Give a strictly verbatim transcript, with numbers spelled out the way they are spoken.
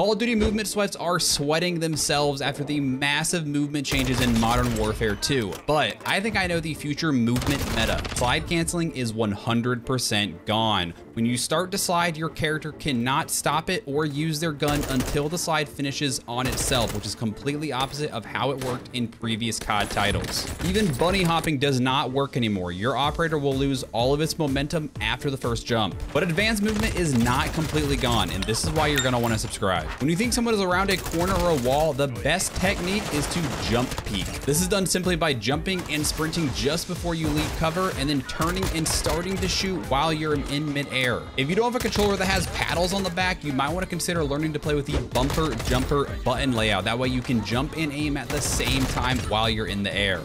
Call of Duty movement sweats are sweating themselves after the massive movement changes in Modern Warfare two, but I think I know the future movement meta. Slide canceling is one hundred percent gone. When you start to slide, your character cannot stop it or use their gun until the slide finishes on itself, which is completely opposite of how it worked in previous C O D titles. Even bunny hopping does not work anymore. Your operator will lose all of its momentum after the first jump. But advanced movement is not completely gone, and this is why you're gonna wanna subscribe. When you think someone is around a corner or a wall, the best technique is to jump peek. This is done simply by jumping and sprinting just before you leave cover and then turning and starting to shoot while you're in midair. If you don't have a controller that has paddles on the back, you might want to consider learning to play with the bumper jumper button layout. That way you can jump and aim at the same time while you're in the air.